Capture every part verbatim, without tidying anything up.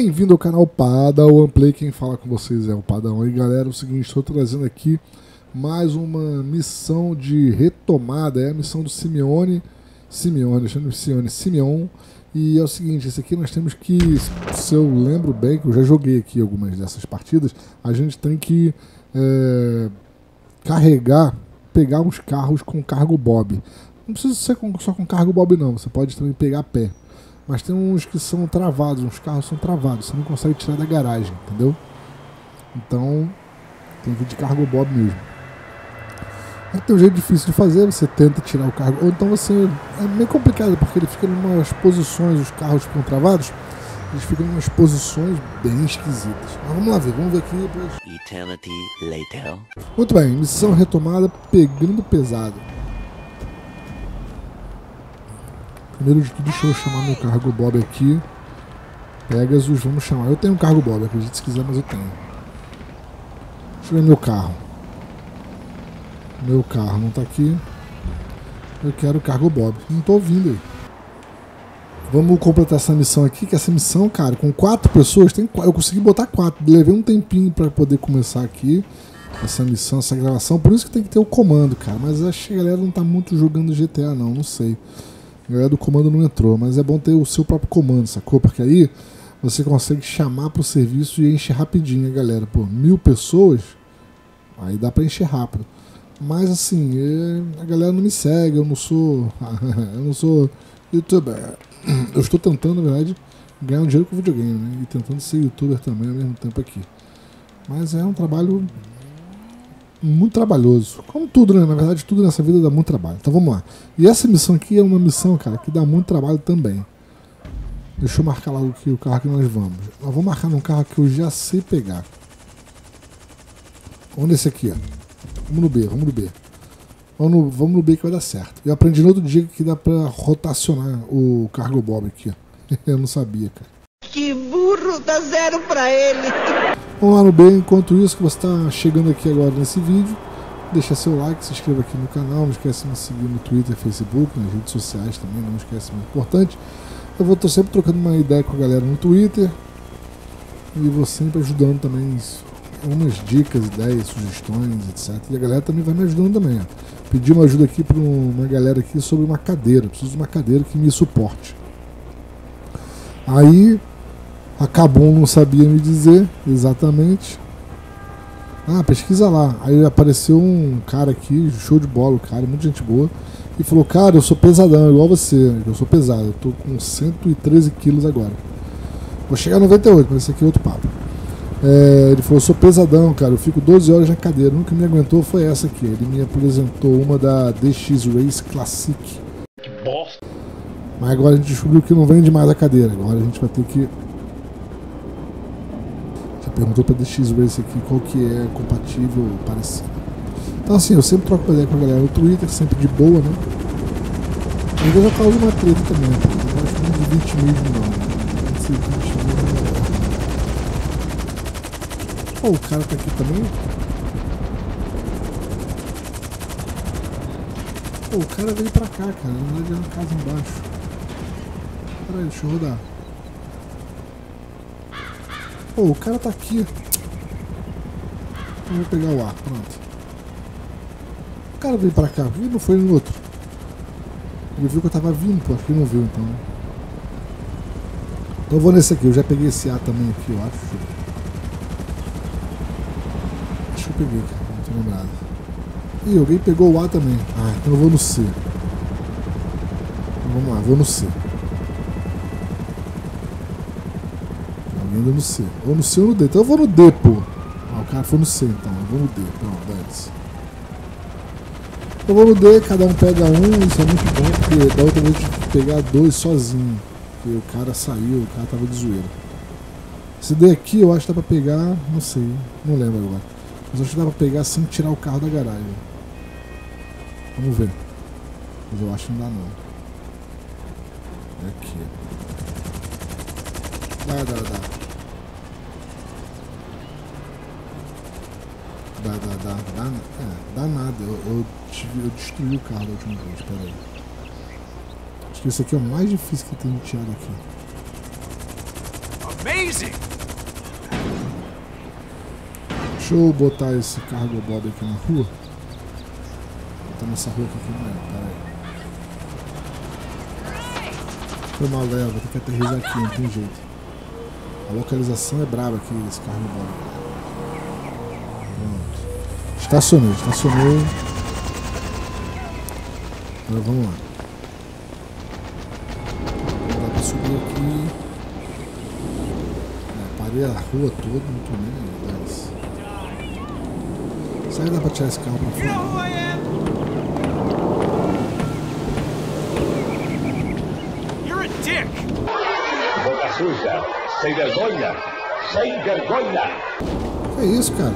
Bem-vindo ao canal Padawan Play, quem fala com vocês é o Padawan. E galera, é o seguinte, estou trazendo aqui mais uma missão de retomada, é a missão do Simeone, Simeone, chamando Simeone, Simeone. E é o seguinte, esse aqui nós temos que, se eu lembro bem, que eu já joguei aqui algumas dessas partidas, a gente tem que é, carregar, pegar uns carros com cargo Bob. Não precisa ser com, só com cargo Bob não, você pode também pegar a pé. Mas tem uns que são travados, uns carros são travados, você não consegue tirar da garagem, entendeu? Então, tem que ir de cargo Bob mesmo. Então, tem um jeito difícil de fazer, você tenta tirar o cargo, ou então você... É meio complicado, porque ele fica em umas posições, os carros ficam travados, eles ficam em umas posições bem esquisitas. Mas vamos lá ver, vamos ver aqui depois. Eternity later. Muito bem, missão retomada, pegando pesado. Primeiro de tudo, deixa eu chamar meu cargo Bob aqui. Pegasus, vamos chamar. Eu tenho um cargo Bob, acredite se quiser, mas eu tenho. Deixa eu ver meu carro. Meu carro não tá aqui. Eu quero o cargo Bob. Não tô ouvindo aí. Vamos completar essa missão aqui, que essa missão, cara, com quatro pessoas, tem, eu consegui botar quatro. Levei um tempinho pra poder começar aqui essa missão, essa gravação. Por isso que tem que ter o comando, cara. Mas acho que a galera não tá muito jogando G T A, não. Não sei. A galera do comando não entrou, mas é bom ter o seu próprio comando, sacou? Porque aí você consegue chamar pro serviço e encher rapidinho, galera. Pô, mil pessoas, aí dá pra encher rápido. Mas assim, a galera não me segue, eu não sou... eu não sou youtuber. Eu estou tentando, na verdade, ganhar um dinheiro com videogame, né? E tentando ser youtuber também ao mesmo tempo aqui. Mas é um trabalho muito trabalhoso, como tudo, né? Na verdade, tudo nessa vida dá muito trabalho. Então vamos lá. E essa missão aqui é uma missão, cara, que dá muito trabalho também. Deixa eu marcar logo aqui o carro que nós vamos. Nós vamos marcar num carro que eu já sei pegar. Vamos nesse aqui, ó. Vamos no B, vamos no B. Vamos no, vamos no B que vai dar certo. Eu aprendi no outro dia que dá pra rotacionar o cargo Bob aqui, ó. Eu não sabia, cara. Que burro, dá zero pra ele. Vamos lá no B, enquanto isso que você está chegando aqui agora nesse vídeo, deixa seu like, se inscreva aqui no canal, não esquece de me seguir no Twitter, Facebook, nas redes sociais também, não esquece, muito importante. Eu vou estar sempre trocando uma ideia com a galera no Twitter e vou sempre ajudando também algumas dicas, ideias, sugestões, etcétera. E a galera também vai me ajudando também. Ó. Pedi uma ajuda aqui para uma galera aqui sobre uma cadeira, eu preciso de uma cadeira que me suporte. Aí... A Cabum não sabia me dizer exatamente. Ah, pesquisa lá. Aí apareceu um cara aqui, show de bola, o cara, muita gente boa. E falou, cara, eu sou pesadão, igual você. Eu sou pesado, eu tô com cento e treze quilos agora. Vou chegar a noventa e oito, mas esse aqui é outro papo. É, ele falou, eu sou pesadão, cara, eu fico doze horas na cadeira. Nunca me aguentou, foi essa aqui. Ele me apresentou uma da D X Race Classic. Que bosta! Mas agora a gente descobriu que não vende mais a cadeira. Agora a gente vai ter que... Perguntou pra D X Racer aqui qual que é compatível, parecido. Então assim, eu sempre troco ideia com a galera no Twitter, sempre de boa, né? Ainda já causa uma treta também, tá? Eu não acho muito de vitimismo não. Esse vitimismo é melhor. Pô, o cara tá aqui também? Pô, o cara veio pra cá, cara. Na verdade é uma casa embaixo. Peraí, deixa eu rodar. Pô, oh, o cara tá aqui. Eu vou pegar o ar, pronto. O cara veio pra cá, por que não foi no outro? Ele viu que eu tava vindo, pô, aqui não viu, então. Então eu vou nesse aqui, eu já peguei esse ar também aqui, eu acho. Acho que eu peguei, cara, não tô lembrado. Ih, alguém pegou o ar também. Ah, então eu vou no C. Então vamos lá, vou no C. Ainda no C. Ou no C ou no D. Então eu vou no D, pô. Ah, o cara foi no C, então. Eu vou no D. Pronto, dane-se. Eu vou no D, cada um pega um. Isso é muito bom, porque da outra vez eu tive que pegar dois sozinho. Porque o cara saiu, o cara tava de zoeira. Esse D aqui eu acho que dá pra pegar... Não sei, não lembro agora. Mas eu acho que dá pra pegar sem tirar o carro da garagem. Vamos ver. Mas eu acho que não dá, não. É aqui. Dá, dá, dá. Dá, dá, dá, dá, é, dá nada, eu, eu, eu destruí o carro da última vez, pera aí. Acho que esse aqui é o mais difícil que tem de tirar daqui. Deixa eu botar esse Cargo Bob aqui na rua. Vou botar nessa rua aqui também, peraí. Foi uma leva, tem que aterrizar aqui, não tem jeito. A localização é braba aqui desse Cargo Bob. Pronto. Estacionou, estacionou. Agora vamos lá. Dá pra subir aqui. É, parei a rua toda, não tô nem aí, mas... Será que dá pra tirar esse carro pra fora? You're a dick. Boca suja, sem vergonha, sem vergonha. Que é isso, cara?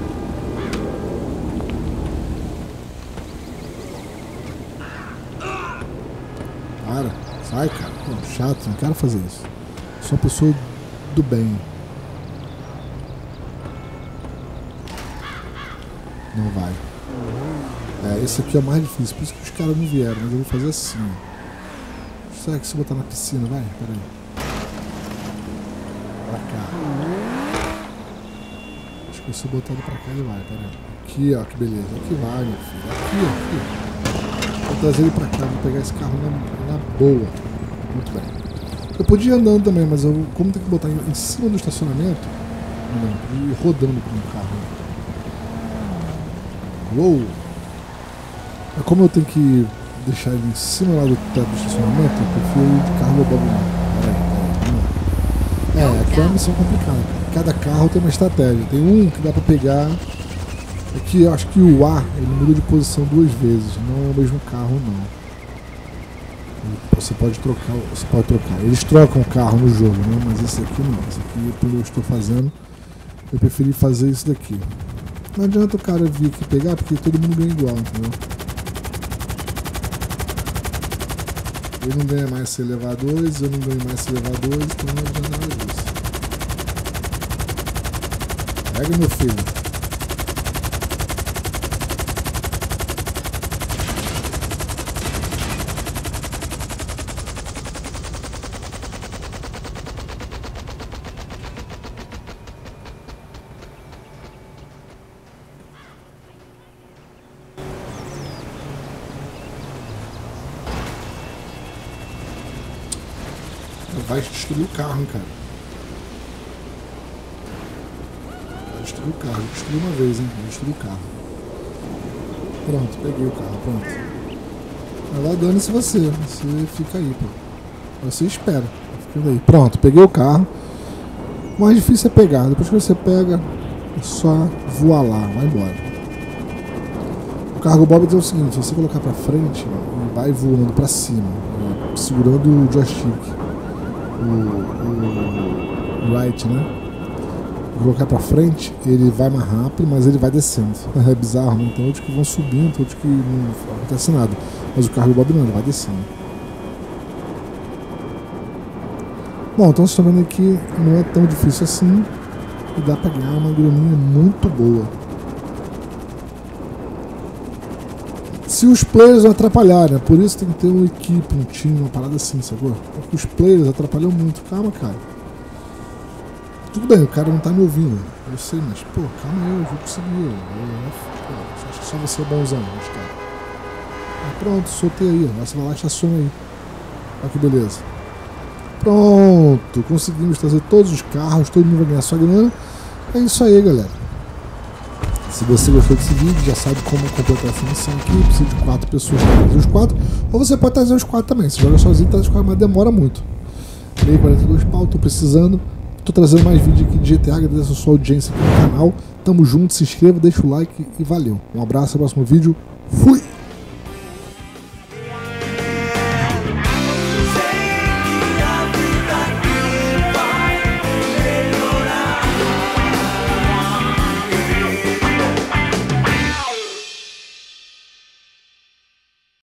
Para, sai, cara. Pô, chato, não quero fazer isso. Sou uma pessoa do bem. Não vai. É, esse aqui é o mais difícil, por isso que os caras não vieram, mas eu vou fazer assim. Será que se botar na piscina, vai? Pera aí. Pra cá. Acho que se botar pra cá ele vai, pera aí. Aqui, ó, que beleza. Aqui vai, meu filho. Aqui, ó, aqui. Vou trazer ele pra cá, vou pegar esse carro na, na boa. Muito bem. Eu podia ir andando também, mas eu, como tem que botar em, em cima do estacionamento, não, e rodando com o carro. Uou. É como eu tenho que deixar ele em cima lá do teto do estacionamento, eu prefiro Cargo Bob. É, é, aqui é uma missão complicada. Cada carro tem uma estratégia. Tem um que dá pra pegar. Aqui eu acho que o A ele muda de posição duas vezes. Não é o mesmo carro, não. Você pode trocar. Você pode trocar. Eles trocam o carro no jogo, né? Mas esse aqui não. Esse aqui, pelo que eu estou fazendo, eu preferi fazer isso daqui. Não adianta o cara vir aqui pegar, porque todo mundo ganha igual, entendeu? Ele não ganha mais se elevar dois, eu não ganho mais se elevar dois, então não adianta nada disso. Pega, meu filho. Vai destruir o carro, cara. Vai destruir o carro. Destruir uma vez, hein? Vai destruir o carro. Pronto, peguei o carro, pronto. Vai lá, dane-se você. Você fica aí, pô. Você espera. Fica aí. Pronto, peguei o carro. O mais difícil é pegar. Depois que você pega, é só voar lá. Vai embora. O Cargo Bob diz o seguinte: se você colocar pra frente, vai voando pra cima, segurando o joystick. O, o right, né? Vou colocar pra frente, ele vai mais rápido, mas ele vai descendo. É bizarro, né? Tem outros que vão subindo, outros que não acontece nada. Mas o Cargo Bob não, ele vai descendo. Bom, então vocês estão vendo que não é tão difícil assim. E dá pra ganhar uma graninha muito boa. Se os players atrapalharem, né? Por isso tem que ter uma equipe, um time, uma parada assim, sacou? Porque os players atrapalham muito. Calma, cara. Tudo bem, o cara não tá me ouvindo. Eu sei, mas, pô, calma aí, eu vou conseguir. Acho que só você é bonzão, mas, cara. Ah, pronto, soltei aí. Você vai lá e estaciona aí. Olha que beleza. Pronto, conseguimos trazer todos os carros, todo mundo vai ganhar sua grana. É isso aí, galera. Se você gostou desse vídeo, já sabe como completar essa missão aqui. Eu preciso de quatro pessoas para trazer os quatro. Ou você pode trazer os quatro também. Se joga sozinho, traz os quatro, mas demora muito. Meio quarenta e dois pau, tô precisando. Tô trazendo mais vídeo aqui de G T A. Agradeço a sua audiência aqui no canal. Tamo junto, se inscreva, deixa o like e valeu. Um abraço, até o próximo vídeo. Fui!